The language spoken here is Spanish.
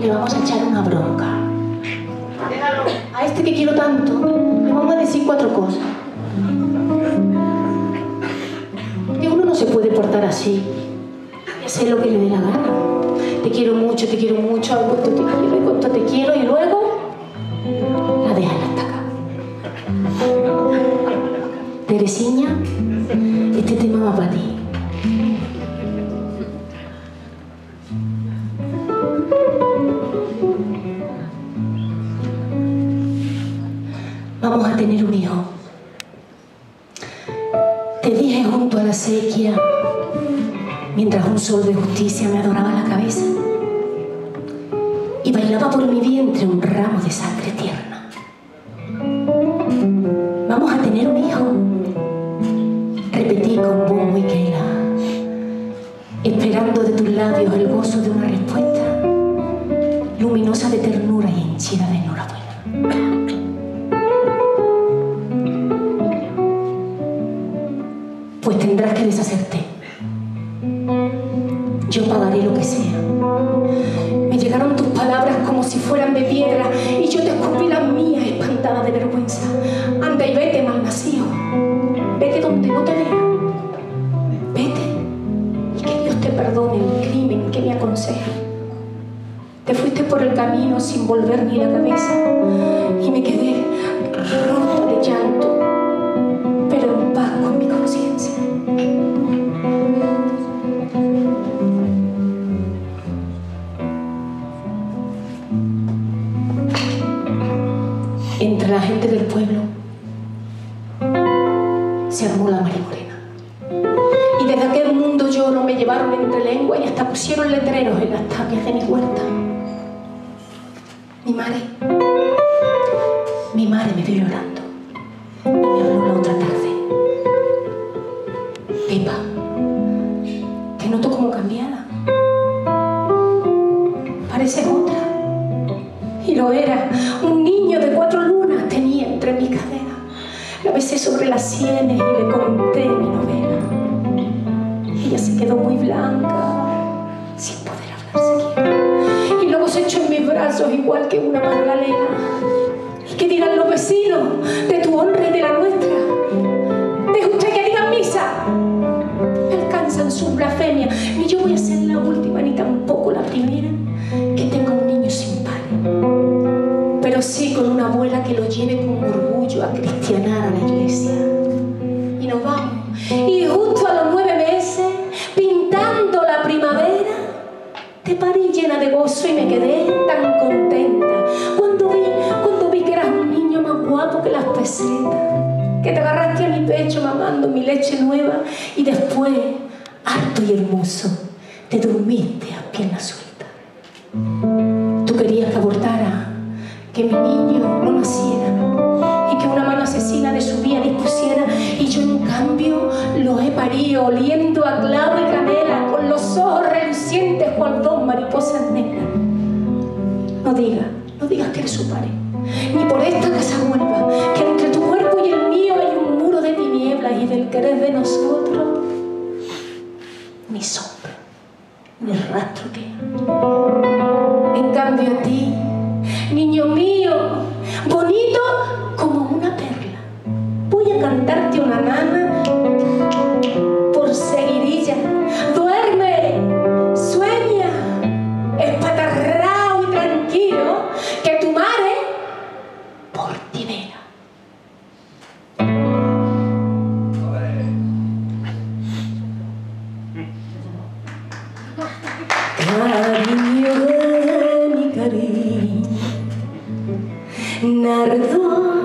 le vamos a echar una bronca. A este que quiero tanto, le vamos a decir 4 cosas. Que uno no se puede portar así y hacer lo que le dé la gana. Te quiero mucho, a cuánto te quiero, y cuánto te quiero, y luego la dejan hasta acá. Teresinha, este tema va para ti. Vamos a tener un hijo. Te dije junto a la acequia, mientras un sol de justicia me adoraba la cabeza y bailaba por mi vientre un ramo de sangre tierna. Vamos a tener un hijo, repetí con bombo y quela, esperando de tus labios el gozo de una respuesta luminosa de ternura y henchida de enhorabuena. Pues tendrás que deshacerte. Yo pagaré lo que sea. Me llegaron tus palabras como si fueran de piedra y yo te escupí las mías espantada de vergüenza. Anda y vete, malnacido. Vete donde no te vea. Vete y que Dios te perdone el crimen que me aconseja. Te fuiste por el camino sin volver ni la cabeza y me quedé rota de llanto, pero en paz con mi conciencia. Entre la gente del pueblo se armó la marimorena y desde aquel mundo lloro me llevaron entre lengua y hasta pusieron letreros en las tapias de mi huerta. Mi madre me vio llorando y me habló la otra tarde. Pepa, te noto como cambiada. Pareces otra. Y lo era. Un niño de 4 lunas tenía entre mis caderas. La besé sobre las sienes y le conté mi novela. Ella se quedó muy blanca, sin poder hablar siquiera. Y luego se echó en mis brazos igual que una magdalena. ¿Y qué dirán los vecinos de tu honra y de la nuestra? ¿Deja usted que digan misa? Alcanzan su blasfemia, ni yo voy a ser la última ni tampoco la primera que tenga un niño sin padre, pero sí con una abuela que lo lleve con orgullo a cristianar a la iglesia. Y nos vamos, y justo a los 9 meses, pintando la primavera, te parí llena de gozo y me quedé tan contenta cuando vi que eras un niño más guapo que las pesetas, que te agarraste a mi pecho mamando mi leche nueva y después, alto y hermoso, te dormiste a pierna suelta. Tú querías que abortara, que mi niño no naciera y que una mano asesina de su vida dispusiera, y yo en cambio lo he parido oliendo a clavo y canela, con los ojos relucientes cual 2 mariposas negras. No digas que eres su padre, ni por esta casa vuelva, que entre tu cuerpo y el mío hay un muro de tinieblas y del querer de nosotros ni sombra, ni rastro queda. En cambio a ti, niño mío, bonito como una perla, voy a cantarte una nana por seguirilla. Duerme, sueña, espatarrao y tranquilo, que tu madre por ti vela. Cariño de mi cariño, Nardón.